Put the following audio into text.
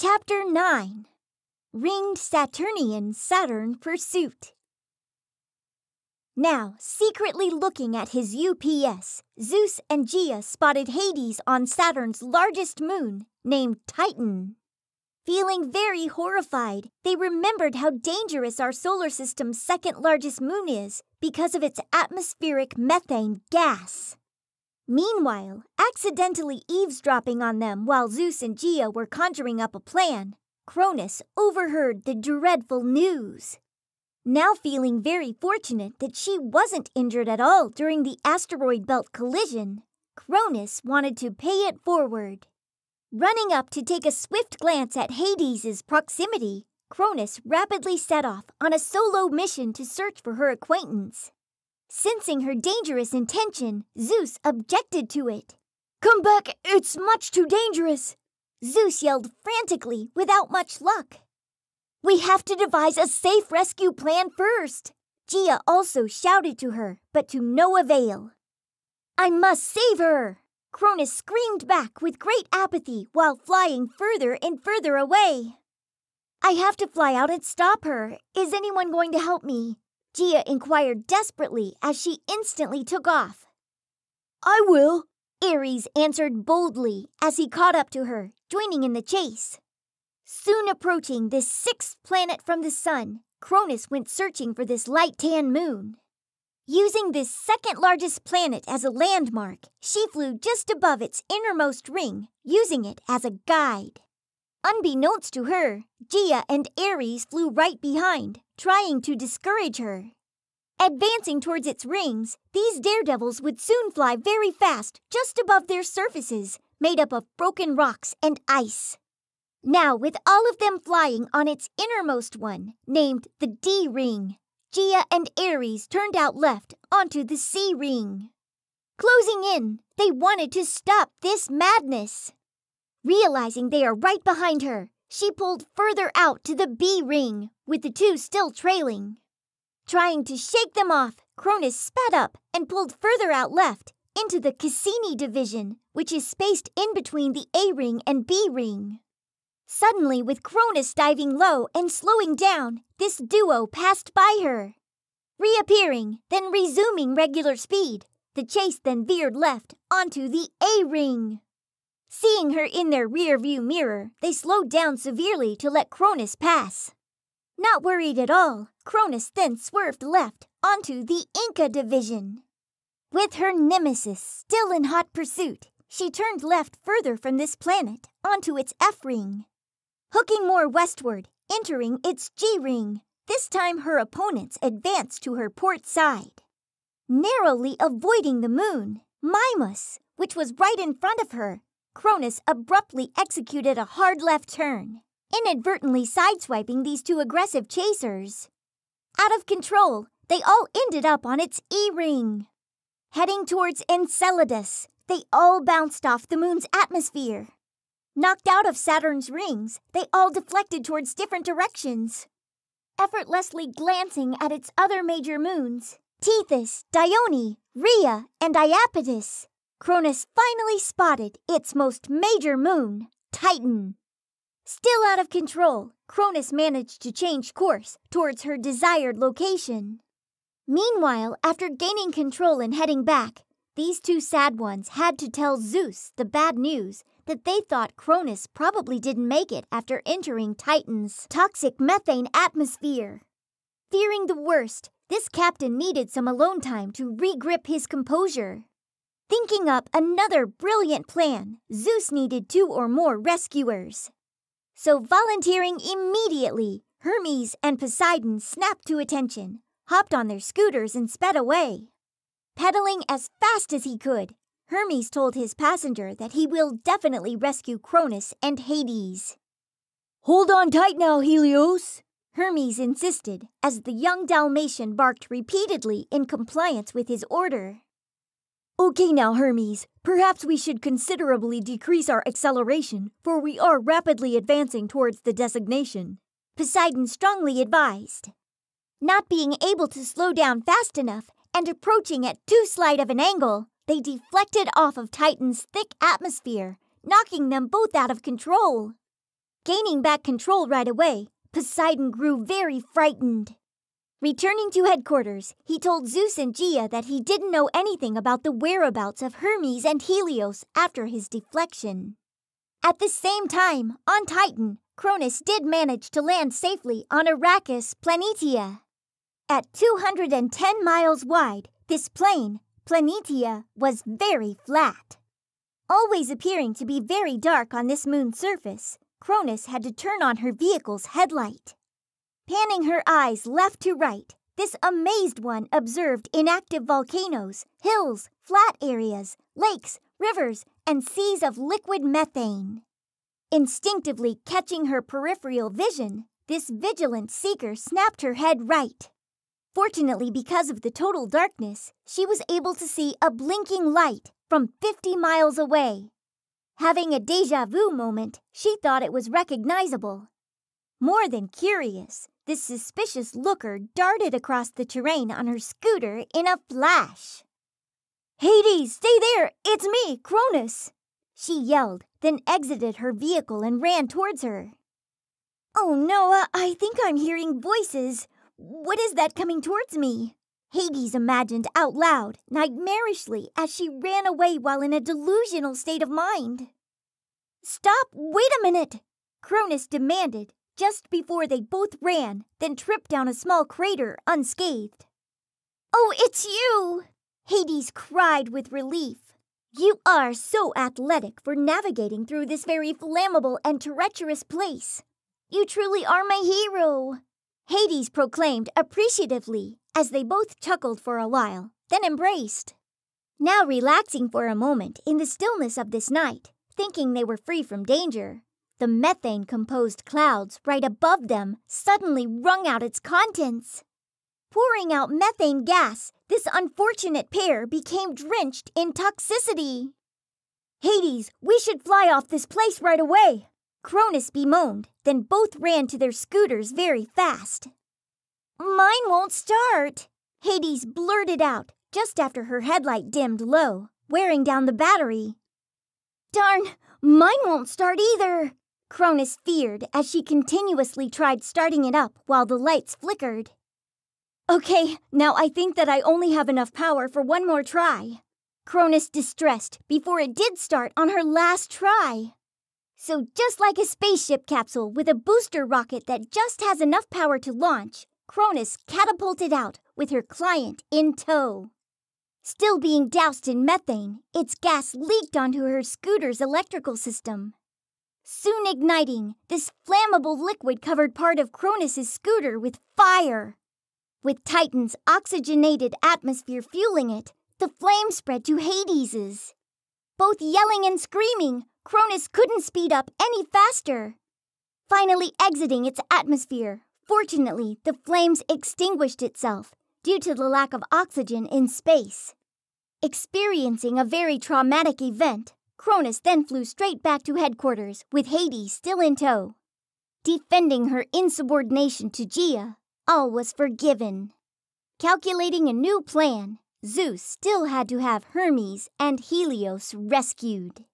Chapter 9. Ringed Saturnian Saturn Pursuit. Now, secretly looking at his UPS, Zeus and Gia spotted Hades on Saturn's largest moon, named Titan. Feeling very horrified, they remembered how dangerous our solar system's second largest moon is because of its atmospheric methane gas. Meanwhile, accidentally eavesdropping on them while Zeus and Gia were conjuring up a plan, Cronus overheard the dreadful news. Now feeling very fortunate that she wasn't injured at all during the asteroid belt collision, Cronus wanted to pay it forward. Running up to take a swift glance at Hades' proximity, Cronus rapidly set off on a solo mission to search for her acquaintance. Sensing her dangerous intention, Zeus objected to it. "Come back, it's much too dangerous!" Zeus yelled frantically without much luck. "We have to devise a safe rescue plan first!" Gia also shouted to her, but to no avail. "I must save her!" Cronus screamed back with great apathy while flying further and further away. "I have to fly out and stop her. Is anyone going to help me?" Gia inquired desperately as she instantly took off. "I will," Ares answered boldly as he caught up to her, joining in the chase. Soon approaching this sixth planet from the sun, Cronus went searching for this light tan moon. Using this second largest planet as a landmark, she flew just above its innermost ring, using it as a guide. Unbeknownst to her, Gia and Ares flew right behind, trying to discourage her. Advancing towards its rings, these daredevils would soon fly very fast just above their surfaces, made up of broken rocks and ice. Now, with all of them flying on its innermost one, named the D ring, Gia and Ares turned out left onto the C ring. Closing in, they wanted to stop this madness. Realizing they are right behind her, she pulled further out to the B ring, with the two still trailing. Trying to shake them off, Cronus sped up and pulled further out left into the Cassini division, which is spaced in between the A ring and B ring. Suddenly, with Cronus diving low and slowing down, this duo passed by her. Reappearing, then resuming regular speed, the chase then veered left onto the A ring. Seeing her in their rearview mirror, they slowed down severely to let Cronus pass. Not worried at all, Cronus then swerved left onto the Inca Division. With her nemesis still in hot pursuit, she turned left further from this planet onto its F ring. Hooking more westward, entering its G ring, this time her opponents advanced to her port side. Narrowly avoiding the moon, Mimas, which was right in front of her, Cronus abruptly executed a hard left turn, inadvertently sideswiping these two aggressive chasers. Out of control, they all ended up on its E-ring. Heading towards Enceladus, they all bounced off the moon's atmosphere. Knocked out of Saturn's rings, they all deflected towards different directions. Effortlessly glancing at its other major moons, Tethys, Dione, Rhea, and Iapetus, Cronus finally spotted its most major moon, Titan. Still out of control, Cronus managed to change course towards her desired location. Meanwhile, after gaining control and heading back, these two sad ones had to tell Zeus the bad news that they thought Cronus probably didn't make it after entering Titan's toxic methane atmosphere. Fearing the worst, this captain needed some alone time to regrip his composure. Thinking up another brilliant plan, Zeus needed two or more rescuers. So volunteering immediately, Hermes and Poseidon snapped to attention, hopped on their scooters and sped away. Pedaling as fast as he could, Hermes told his passenger that he will definitely rescue Cronus and Hades. "Hold on tight now, Helios," Hermes insisted as the young Dalmatian barked repeatedly in compliance with his order. "Okay now, Hermes, perhaps we should considerably decrease our acceleration, for we are rapidly advancing towards the designation," Poseidon strongly advised. Not being able to slow down fast enough and approaching at too slight of an angle, they deflected off of Titan's thick atmosphere, knocking them both out of control. Gaining back control right away, Poseidon grew very frightened. Returning to headquarters, he told Zeus and Gia that he didn't know anything about the whereabouts of Hermes and Helios after his deflection. At the same time, on Titan, Cronus did manage to land safely on Arrakis Planitia. At 210 miles wide, this plain, Planitia, was very flat. Always appearing to be very dark on this moon's surface, Cronus had to turn on her vehicle's headlight. Panning her eyes left to right, this amazed one observed inactive volcanoes, hills, flat areas, lakes, rivers, and seas of liquid methane. Instinctively catching her peripheral vision, this vigilant seeker snapped her head right. Fortunately, because of the total darkness, she was able to see a blinking light from 50 miles away. Having a deja vu moment, she thought it was recognizable. More than curious, this suspicious looker darted across the terrain on her scooter in a flash. "Hades, stay there! It's me, Cronus!" she yelled, then exited her vehicle and ran towards her. "Oh no, I think I'm hearing voices. What is that coming towards me?" Hades imagined out loud, nightmarishly, as she ran away while in a delusional state of mind. "Stop! Wait a minute!" Cronus demanded, just before they both ran, then tripped down a small crater unscathed. "Oh, it's you!" Hades cried with relief. "You are so athletic for navigating through this very flammable and treacherous place. You truly are my hero!" Hades proclaimed appreciatively, as they both chuckled for a while, then embraced. Now relaxing for a moment in the stillness of this night, thinking they were free from danger, the methane-composed clouds right above them suddenly wrung out its contents. Pouring out methane gas, this unfortunate pair became drenched in toxicity. "Hades, we should fly off this place right away!" Cronus bemoaned, then both ran to their scooters very fast. "Mine won't start," Hades blurted out, just after her headlight dimmed low, wearing down the battery. "Darn, mine won't start either," Cronus feared as she continuously tried starting it up while the lights flickered. "Okay, now I think that I only have enough power for one more try," Cronus distressed before it did start on her last try. So just like a spaceship capsule with a booster rocket that just has enough power to launch, Cronus catapulted out with her client in tow. Still being doused in methane, its gas leaked onto her scooter's electrical system. Soon igniting, this flammable liquid covered part of Cronus's scooter with fire. With Titan's oxygenated atmosphere fueling it, the flame spread to Hades's. Both yelling and screaming, Cronus couldn't speed up any faster. Finally exiting its atmosphere, fortunately, the flames extinguished itself due to the lack of oxygen in space. Experiencing a very traumatic event, Cronus then flew straight back to headquarters with Hades still in tow. Defending her insubordination to Gia, all was forgiven. Calculating a new plan, Zeus still had to have Hermes and Helios rescued.